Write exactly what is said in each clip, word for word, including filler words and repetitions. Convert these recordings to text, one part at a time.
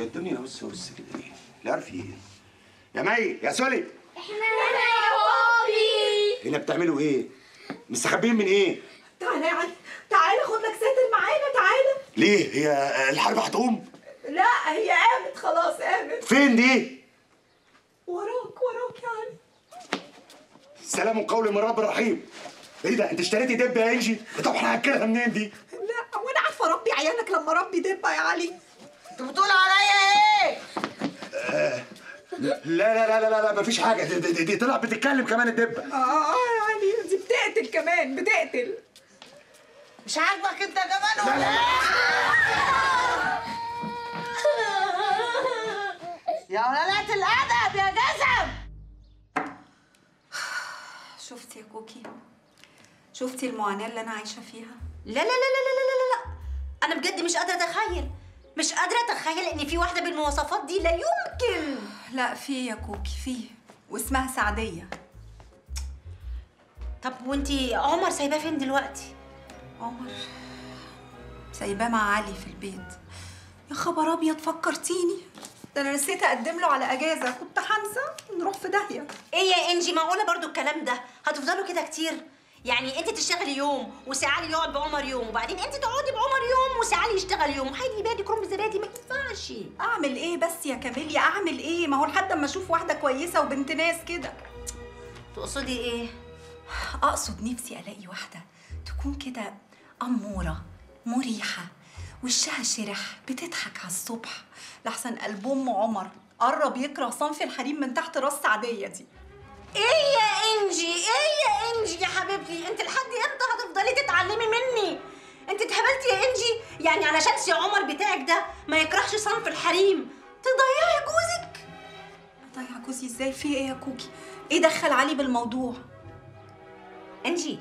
الدنيا هسه هسه كده ليه؟ لا عارف ايه؟ يا مي يا سولي احنا هنا يا بوبي. هنا بتعملوا ايه؟ مستخبيين من ايه؟ تعالى يا علي، تعالى خد لك ساتر معانا، تعالى. ليه؟ هي الحرب هتقوم؟ لا هي قامت خلاص، قامت. فين دي؟ وراك وراك يا علي. سلام قول من رب رحيم. ايه ده؟ انت اشتريتي دب يا انجي؟ طب احنا هنكلها منين دي؟ لا وانا عارفه اربي عيالك لما اربي دب يا علي. انت بتقول عليا ايه؟ آه لا لا لا لا لا مفيش حاجه، دي, دي, دي طلعت بتتكلم كمان الدبه. اه يا علي دي بتقتل كمان، بتقتل. مش عاجبك انت كمان ولا يا قلالة الادب يا جزم. شفتي يا كوكي؟ شفتي المعاناه اللي انا عايشه فيها؟ لا لا لا لا لا لا لا انا بجد مش قادره اتخيل، مش قادره اتخيل ان في واحده بالمواصفات دي، لا يمكن. لا في يا كوكي، في، واسمها سعديه. طب وانتي عمر سايباه فين دلوقتي؟ عمر سايباه مع علي في البيت. يا خبر ابيض، فكرتيني، ده انا نسيت اقدم له على اجازه، كنت هنسى نروح في داهيه. ايه يا انجي، معقوله برضو الكلام ده؟ هتفضلوا كده كتير؟ يعني انت تشتغلي يوم وسعالي يقعد بعمر يوم، وبعدين انت تقعدي بعمر يوم وسعالي يشتغل يوم، هيدي بادي كرم زبادي، ما ينفعش. اعمل ايه بس يا كاميليا، اعمل ايه؟ ما هو لحد اما اشوف واحده كويسه وبنت ناس كده. تقصدي ايه؟ اقصد نفسي الاقي واحده تكون كده اموره مريحه، وشها شرح، بتضحك على الصبح، لحسن قلب ام عمر قرب يكره صنف الحريم من تحت راس سعديه دي. ايه يا انجي، ايه يا انجي يا حبيبتي، انت لحد امتى هتفضلي تتعلمي مني؟ انت اتهبلتي يا انجي، يعني علشان سي عمر بتاعك ده ما يكرهش صنف الحريم تضيعي جوزك؟ اضيع جوزي ازاي؟ في ايه يا كوكي؟ ايه دخل علي بالموضوع؟ انجي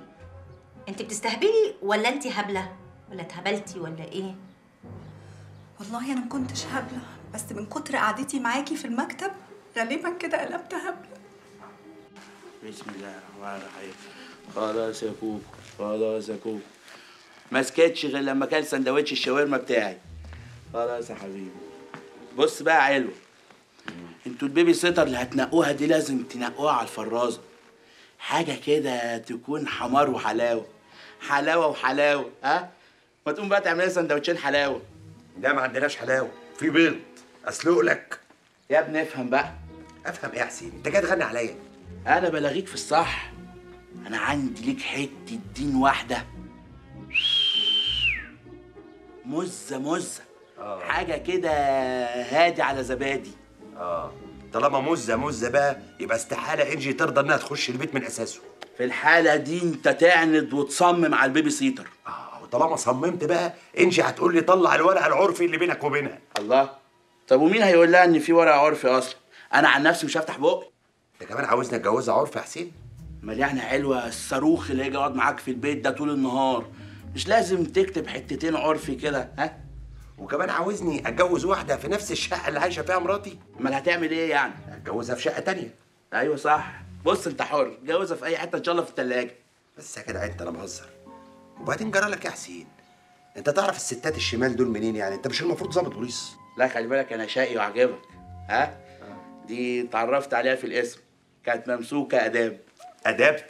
انت بتستهبلي ولا انت هبله؟ ولا اتهبلتي ولا ايه؟ والله انا ما كنتش هبله، بس من كتر قعدتي معاكي في المكتب غالبا كده قلبت هبله. بسم الله الرحمن الرحيم. خلاص يا كوكو، خلاص يا كوكو، ما سكتش غير لما كان سندوتش الشاورما بتاعي. خلاص يا حبيبي، بص بقى يا علوة، انتوا البيبي سيتر اللي هتنقوها دي لازم تنقوها على الفرازة، حاجة كده تكون حمار وحلاوة، حلاوة وحلاوة. ها؟ ما تقوم بقى تعمل لي سندوتشين حلاوة. لا ما عندناش حلاوة، في بيض أسلق لك. يا ابني افهم بقى. افهم ايه يا حسين؟ انت جاي تغني عليا؟ أنا بلاغيك في الصح، أنا عندي ليك حتة دين واحدة مزة مزة. آه. حاجة كده هادي على زبادي. آه طالما مزة مزة بقى يبقى استحالة إنجي ترضى إنها تخش البيت من أساسه. في الحالة دي أنت تعند وتصمم على البيبي سيتر. آه وطالما صممت بقى إنجي هتقول لي طلع الورق العرفي اللي بينك وبينها. الله، طب ومين هيقول لها إن في ورق عرفي أصلا؟ أنا عن نفسي مش هفتح بقي. انت كمان عاوزني اتجوزها عرف يا حسين؟ امال يعني حلوه الصاروخ اللي يجي يقعد معاك في البيت ده طول النهار، مش لازم تكتب حتتين عرفي كده؟ ها؟ وكمان عاوزني اتجوز واحده في نفس الشقه اللي عايشه فيها مراتي؟ امال هتعمل ايه يعني؟ هتجوزها في شقه تانية. ايوه صح، بص انت حر، اتجوزها في اي حته ان شاء الله، في الثلاجه. بس يا جدع انت، انا بهزر. وبعدين جرى لك يا حسين، انت تعرف الستات الشمال دول منين يعني؟ انت مش المفروض ضابط بوليس؟ لا خلي بالك انا شقي وعجبك. ها؟ دي اتعرفت عليها في الاسم، كانت ممسوكه اداب. اداب؟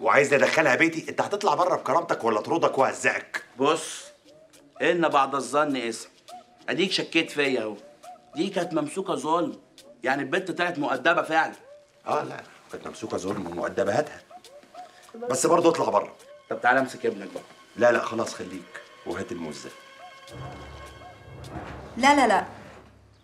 وعايزني ادخلها بيتي؟ انت هتطلع بره بكرامتك ولا طردك وهزقك؟ بص، ان بعد الظن اسم، اديك شكيت فيا اهو. دي كانت ممسوكه ظلم، يعني البنت طلعت مؤدبه فعلا. اه لا كانت ممسوكه ظلم ومؤدباتها، بس برضه اطلع بره. طب تعالى امسك ابنك بقى. لا لا خلاص خليك، وهات الموز ده. لا لا لا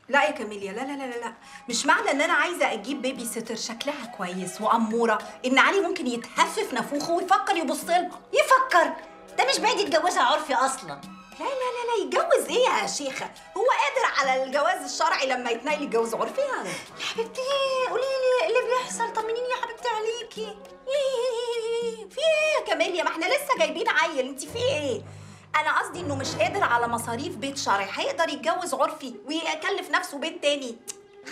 لا يا كاميليا، لا لا لا لا مش معنى ان انا عايزه اجيب بيبي سيتر شكلها كويس واموره ان علي ممكن يتهفف نافوخه ويفكر يبص لها. يفكر؟ ده مش بعيد يتجوزها عرفي اصلا. لا لا لا لا يتجوز ايه يا شيخه؟ هو قادر على الجواز الشرعي لما يتنقل يتجوز عرفي يعني؟ يا حبيبتي قولي لي ايه اللي بيحصل، طمنيني يا حبيبتي عليكي. ليه؟ في ايه يا كاميليا؟ ما احنا لسه جايبين عيل، انت في ايه؟ أنا قصدي إنه مش قادر على مصاريف بيت شرعي، هيقدر يتجوز عرفي ويكلف نفسه بيت تاني.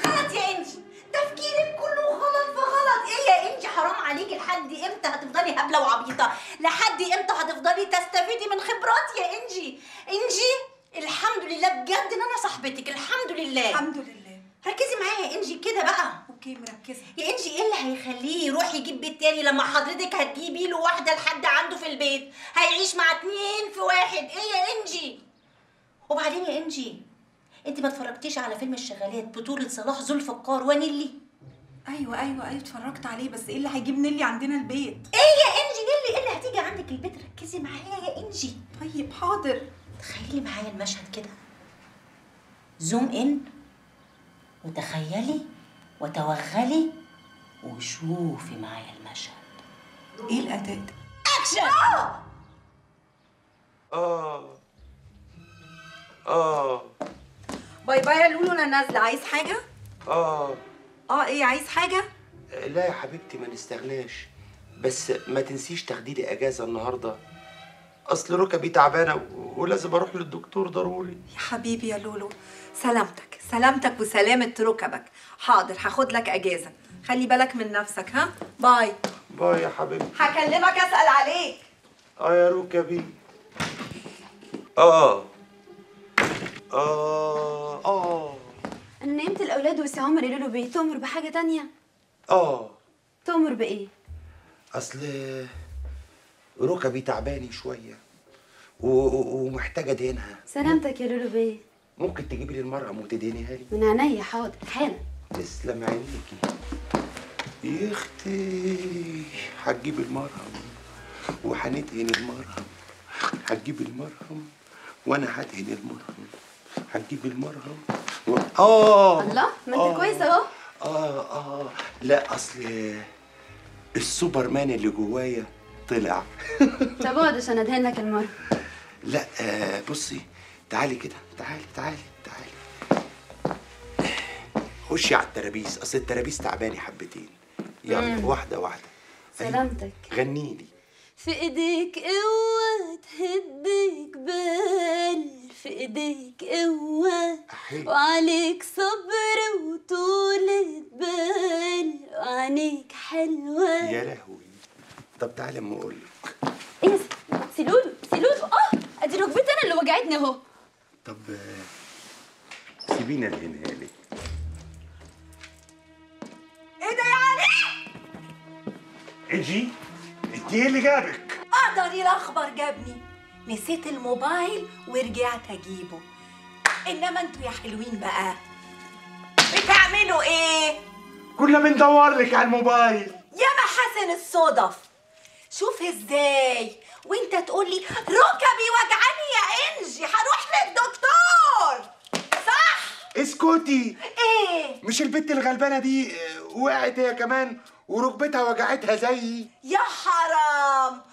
غلط يا إنجي، تفكيرك كله غلط في غلط. إيه يا إنجي حرام عليكي، لحد إمتى هتفضلي هبلة وعبيطة؟ لحد إمتى هتفضلي تستفيدي من خبراتي يا إنجي؟ إنجي الحمد لله بجد إن أنا صاحبتك صاحبتك الحمد لله. الحمد لله. ركزي معايا يا انجي كده بقى. اوكي مركزه يا انجي. ايه اللي هيخليه يروح يجيب بيت تاني لما حضرتك هتجيبي له واحده لحد عنده في البيت؟ هيعيش مع اتنين في واحد. ايه يا انجي؟ وبعدين يا انجي انت ما اتفرجتيش على فيلم الشغالات بطوله صلاح ذو الفقار ونيلي؟ ايوه ايوه ايوه اتفرجت عليه. بس ايه اللي هيجيب نيلي عندنا البيت؟ ايه يا انجي نيلي؟ ايه اللي هتيجي عندك البيت؟ ركزي معايا يا انجي. طيب حاضر. تخيلي معايا المشهد كده، زوم ان وتخيلي وتوغلي وشوفي معايا المشهد. ايه الاداء ده؟ اكشن. اه اه اه باي باي يا لولو، انا نازله. عايز حاجه؟ اه اه ايه عايز حاجه؟ لا يا حبيبتي ما نستغناش، بس ما تنسيش تاخدي لي اجازه النهارده، اصل ركبي تعبانه ولازم اروح للدكتور ضروري. يا حبيبي يا لولو، سلامتك سلامتك وسلامه ركبك. حاضر هاخد لك اجازه، خلي بالك من نفسك. ها باي باي يا حبيبتي. هكلمك اسال عليك. اه يا ركبي. اه اه اه انا نمت الاولاد وسي عمر يقولوا بيه تؤمر بحاجه تانية. اه تؤمر بايه؟ اصل ركبي تعبانه شويه ومحتاجه دهنها. سلامتك يا لولو بيه. ممكن تجيبي لي المرهم وتدهنيها لي؟ من عينيا حاضر حالا. تسلم عينيكي يا اختي. هتجيب المرهم وهندهن المرهم. هتجيب المرهم وانا هدهن المرهم. هتجيب المرهم و... اه الله ما انت كويس اهو. اه اه لا اصل السوبرمان اللي جوايا طلع. طب اقعد عشان ادهن لك المرهم. لا آه بصي تعالي كده، تعالي تعالي تعالي خشي على الترابيس، اصل الترابيس تعبانه حبتين. يلا واحده واحده. سلامتك. غنيلي. في ايديك اوعى تهديك بال، في ايديك اوعى، وعليك صبر وطولة بال، وعينيك حلوة. يا لهوي. طب تعالي اما اقول لك. ايه سي لولو سي لولو اه ادي ركبتي انا اللي وجعتني اهو. طب سيبينا الهنا لي. ايه ده يا علي؟ انجي انت ايه اللي جابك؟ اقدر يلخبر جابني، نسيت الموبايل ورجعت اجيبه. انما انتوا يا حلوين بقى بتعملوا ايه؟ كنا بندور لك على الموبايل. يا ما حسن الصدف، شوف ازاي وانت تقول لي ركبي وجعاني يا انجي هروح للدكتور. صح؟ اسكتي. ايه؟ مش البت الغلبانه دي وقعت هي كمان وركبتها وجعتها زيي؟ يا حرام